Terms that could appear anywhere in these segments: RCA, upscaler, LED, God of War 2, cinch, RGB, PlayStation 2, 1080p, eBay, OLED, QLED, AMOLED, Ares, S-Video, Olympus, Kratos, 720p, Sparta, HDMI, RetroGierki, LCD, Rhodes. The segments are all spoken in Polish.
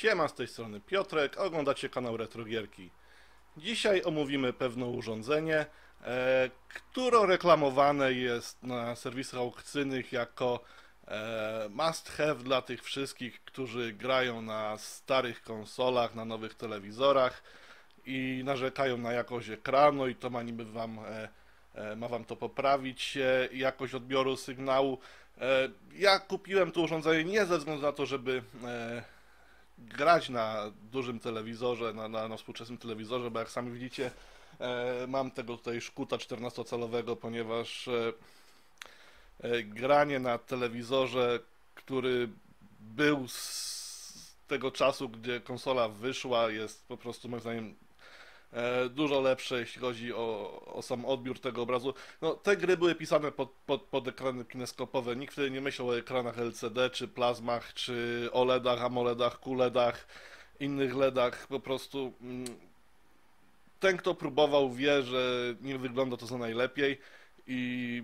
Siema, z tej strony Piotrek, oglądacie kanał RetroGierki. Dzisiaj omówimy pewne urządzenie, które reklamowane jest na serwisach aukcyjnych jako must have dla tych wszystkich, którzy grają na starych konsolach, na nowych telewizorach i narzekają na jakość ekranu i to ma niby wam, to poprawić jakość odbioru sygnału. Ja kupiłem to urządzenie nie ze względu na to, żeby grać na dużym telewizorze, na współczesnym telewizorze, bo jak sami widzicie, mam tego tutaj szkuta 14-calowego, ponieważ granie na telewizorze, który był z tego czasu, gdzie konsola wyszła, jest po prostu moim zdaniem dużo lepsze, jeśli chodzi o sam odbiór tego obrazu. No, te gry były pisane pod ekrany kineskopowe, nikt wtedy nie myślał o ekranach LCD, czy plazmach, czy OLEDach, AMOLEDach, QLEDach, innych LEDach. Po prostu ten, kto próbował, wie, że nie wygląda to za najlepiej i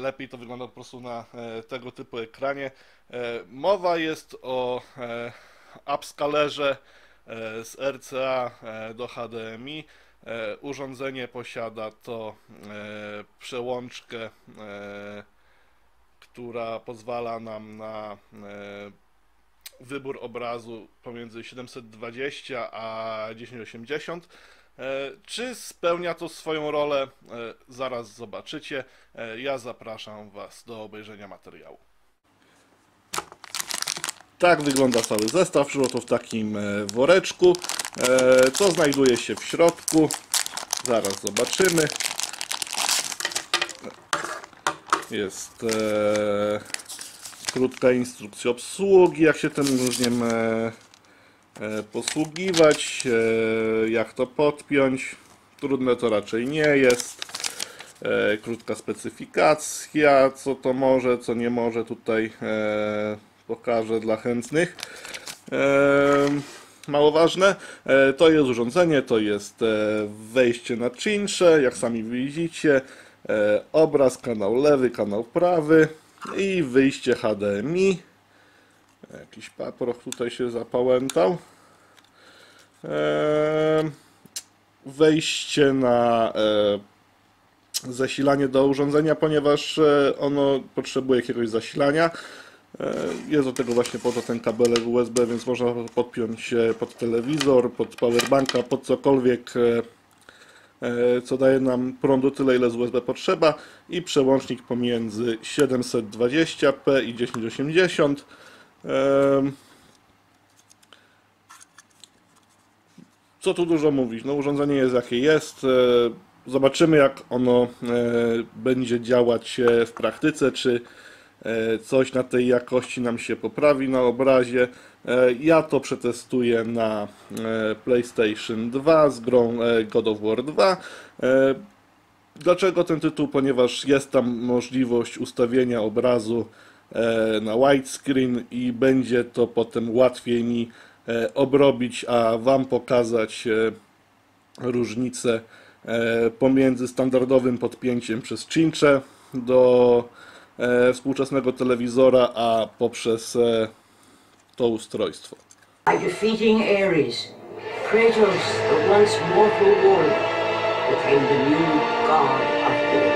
lepiej to wygląda po prostu na tego typu ekranie. Mowa jest o upscalerze z RCA do HDMI. Urządzenie posiada to przełączkę, która pozwala nam na wybór obrazu pomiędzy 720 a 1080. Czy spełnia to swoją rolę? Zaraz zobaczycie. Ja zapraszam Was do obejrzenia materiału. Tak wygląda cały zestaw, przyszło to w takim woreczku. Co znajduje się w środku? Zaraz zobaczymy. Jest krótka instrukcja obsługi, jak się tym różniem posługiwać, jak to podpiąć. Trudne to raczej nie jest. Krótka specyfikacja, co to może, co nie może tutaj pokażę dla chętnych. Mało ważne, to jest urządzenie, to jest wejście na czynsze, jak sami widzicie, obraz, kanał lewy, kanał prawy i wyjście HDMI. Jakiś paproch tutaj się zapałętał. Wejście na zasilanie do urządzenia, ponieważ ono potrzebuje jakiegoś zasilania. Jest do tego właśnie poza ten kabelek USB, więc można podpiąć pod telewizor, pod powerbanka, pod cokolwiek, co daje nam prądu tyle, ile z USB potrzeba. I przełącznik pomiędzy 720p i 1080. Co tu dużo mówić, no urządzenie jest jakie jest. Zobaczymy, jak ono będzie działać w praktyce, czy coś na tej jakości nam się poprawi na obrazie. Ja to przetestuję na PlayStation 2 z grą God of War 2. Dlaczego ten tytuł? Ponieważ jest tam możliwość ustawienia obrazu na widescreen i będzie to potem łatwiej mi obrobić, a Wam pokazać różnicę pomiędzy standardowym podpięciem przez cincze do współczesnego telewizora, a poprzez to ustrojstwo. By defeating Ares, Kratos, the once mortal warrior, became the new god of war.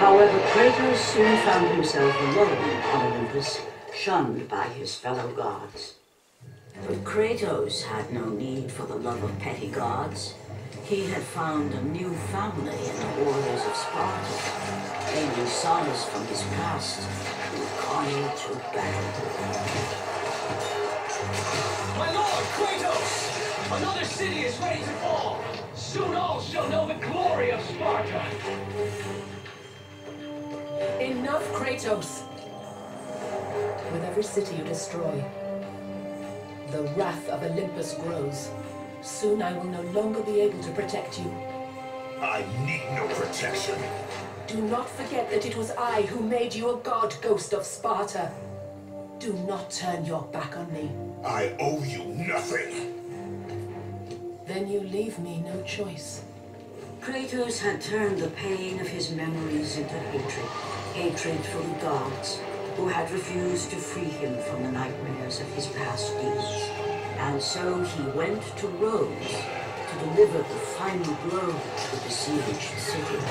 However, Kratos soon found himself alone on Olympus, shunned by his fellow gods. But Kratos had no need for the love of petty gods. He had found a new family in the warriors of Sparta. Taking solace from his past, he would call him to battle. My lord, Kratos! Another city is ready to fall! Soon all shall know the glory of Sparta! Enough, Kratos! With every city you destroy, the wrath of Olympus grows. Soon I will no longer be able to protect you. I need no protection. Do not forget that it was I who made you a god, ghost of Sparta. Do not turn your back on me. I owe you nothing. Then you leave me no choice. Kratos had turned the pain of his memories into hatred. Hatred for the gods. who had refused to free him from the nightmares of his past deeds. And so he went to Rhodes to deliver the final blow to the besieged city.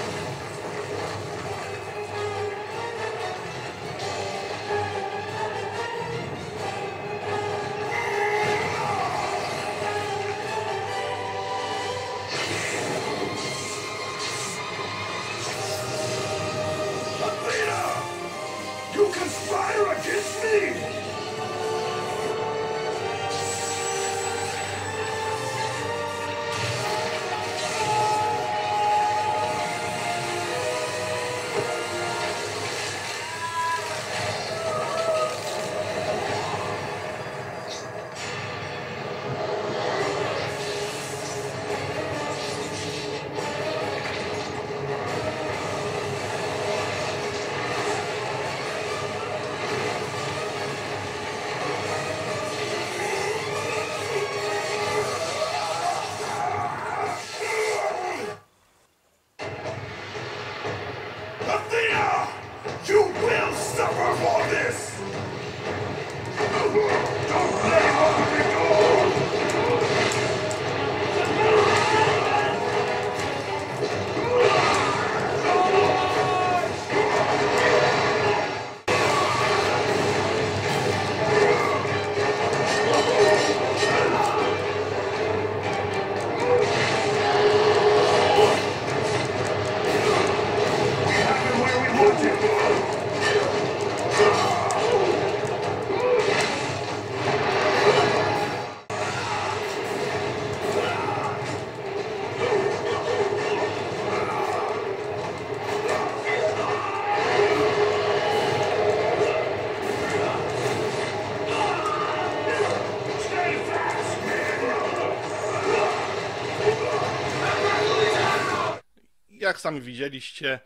Jak sami widzieliście,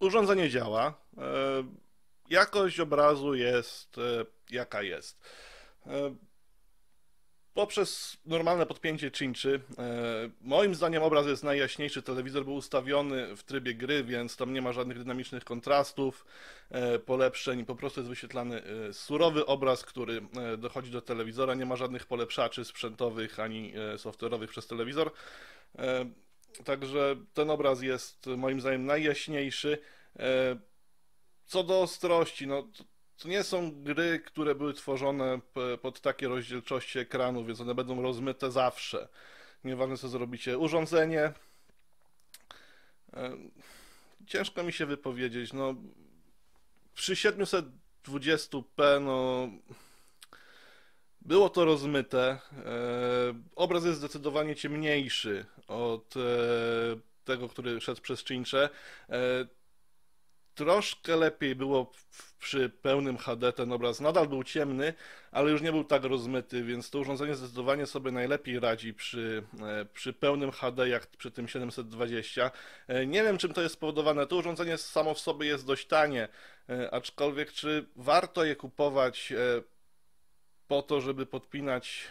urządzenie działa, jakość obrazu jest jaka jest. Poprzez normalne podpięcie cinczy, moim zdaniem obraz jest najjaśniejszy, telewizor był ustawiony w trybie gry, więc tam nie ma żadnych dynamicznych kontrastów, polepszeń, po prostu jest wyświetlany surowy obraz, który dochodzi do telewizora, nie ma żadnych polepszaczy sprzętowych ani software'owych przez telewizor. Także ten obraz jest moim zdaniem najjaśniejszy. Co do ostrości, no, to nie są gry, które były tworzone pod takie rozdzielczości ekranu, więc one będą rozmyte zawsze. Nieważne co zrobicie. Urządzenie. Ciężko mi się wypowiedzieć. No, przy 720p no, było to rozmyte. Obraz jest zdecydowanie ciemniejszy od tego, który szedł przez cinczę. Troszkę lepiej było przy pełnym HD, ten obraz nadal był ciemny, ale już nie był tak rozmyty, więc to urządzenie zdecydowanie sobie najlepiej radzi przy pełnym HD, jak przy tym 720. Nie wiem, czym to jest spowodowane. To urządzenie samo w sobie jest dość tanie, aczkolwiek czy warto je kupować po to, żeby podpinać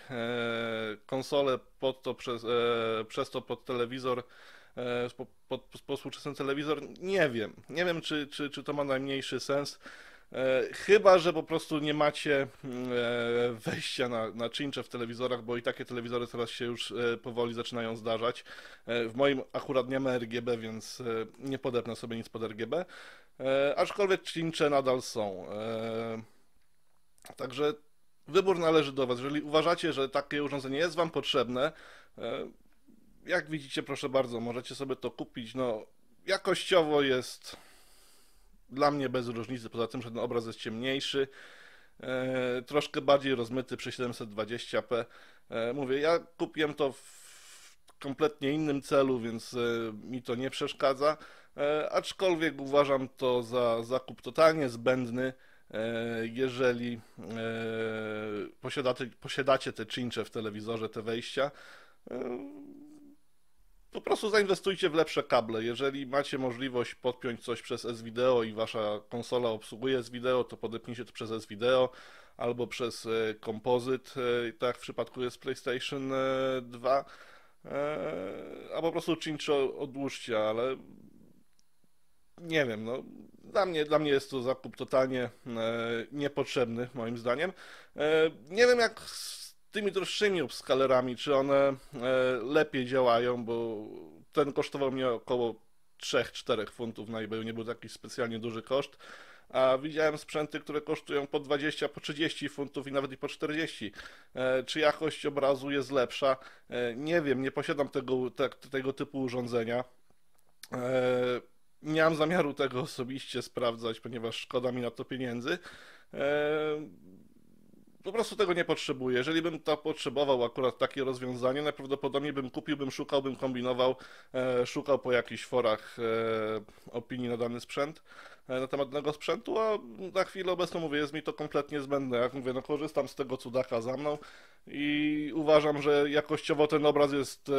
konsolę pod to, przez to pod telewizor, pod współczesny telewizor, nie wiem. Nie wiem, czy to ma najmniejszy sens. Chyba że po prostu nie macie wejścia na cincze w telewizorach, bo i takie telewizory teraz się już powoli zaczynają zdarzać. W moim akurat nie ma RGB, więc nie podepnę sobie nic pod RGB. Aczkolwiek cincze nadal są. Także wybór należy do Was. Jeżeli uważacie, że takie urządzenie jest Wam potrzebne, jak widzicie, proszę bardzo, możecie sobie to kupić. No, jakościowo jest dla mnie bez różnicy, poza tym, że ten obraz jest ciemniejszy, troszkę bardziej rozmyty przy 720p. Mówię, ja kupiłem to w kompletnie innym celu, więc mi to nie przeszkadza, aczkolwiek uważam to za zakup totalnie zbędny. Jeżeli posiadacie te cincze w telewizorze, te wejścia, po prostu zainwestujcie w lepsze kable. Jeżeli macie możliwość podpiąć coś przez S-Video i wasza konsola obsługuje S-Video, to podepnijcie to przez S-Video albo przez kompozyt, tak jak w przypadku jest PlayStation 2, a po prostu cincze odłóżcie, ale nie wiem, no, dla mnie jest to zakup totalnie niepotrzebny, moim zdaniem. Nie wiem, jak z tymi droższymi upscalerami, czy one lepiej działają, bo ten kosztował mnie około 3-4 funtów na eBayu, nie był taki specjalnie duży koszt, a widziałem sprzęty, które kosztują po 20, po 30 funtów i nawet i po 40. Czy jakość obrazu jest lepsza? Nie wiem, nie posiadam tego typu urządzenia. Nie mam zamiaru tego osobiście sprawdzać, ponieważ szkoda mi na to pieniędzy. Po prostu tego nie potrzebuję. Jeżeli bym to potrzebował, akurat takie rozwiązanie, najprawdopodobniej bym kupił, bym szukał, bym kombinował, szukał po jakichś forach opinii na dany sprzęt, na temat danego sprzętu, a na chwilę obecną mówię, jest mi to kompletnie zbędne. Jak mówię, no korzystam z tego cudaka za mną i uważam, że jakościowo ten obraz jest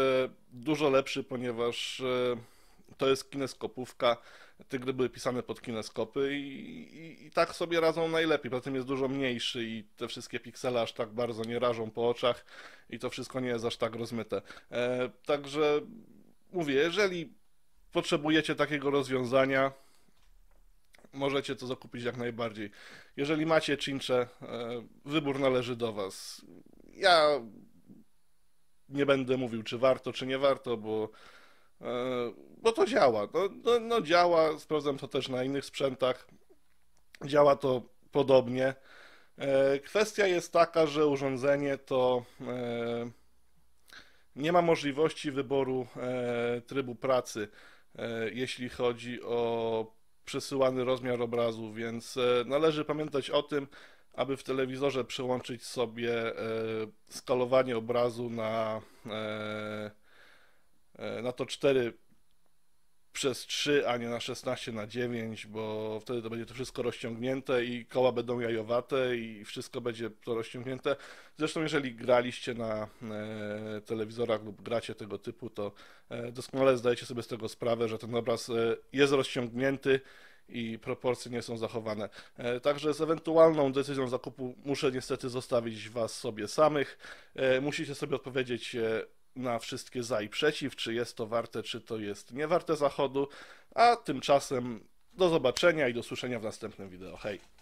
dużo lepszy, ponieważ to jest kineskopówka, te gry były pisane pod kineskopy i tak sobie radzą najlepiej, poza tym jest dużo mniejszy i te wszystkie piksele aż tak bardzo nie rażą po oczach i to wszystko nie jest aż tak rozmyte. Także mówię, jeżeli potrzebujecie takiego rozwiązania, możecie to zakupić jak najbardziej. Jeżeli macie cincze, wybór należy do Was. Ja nie będę mówił, czy warto, czy nie warto, bo to działa, no działa, sprawdzam to też na innych sprzętach, działa to podobnie. Kwestia jest taka, że urządzenie to nie ma możliwości wyboru trybu pracy, jeśli chodzi o przesyłany rozmiar obrazu, więc należy pamiętać o tym, aby w telewizorze przełączyć sobie skalowanie obrazu na to 4:3, a nie na 16:9, bo wtedy to będzie to wszystko rozciągnięte i koła będą jajowate i wszystko będzie to rozciągnięte. Zresztą jeżeli graliście na telewizorach lub gracie tego typu, to doskonale zdajecie sobie z tego sprawę, że ten obraz jest rozciągnięty i proporcje nie są zachowane. Także z ewentualną decyzją zakupu muszę niestety zostawić Was sobie samych. Musicie sobie odpowiedzieć na wszystkie za i przeciw, czy jest to warte, czy to jest niewarte zachodu, a tymczasem do zobaczenia i do słyszenia w następnym wideo. Hej!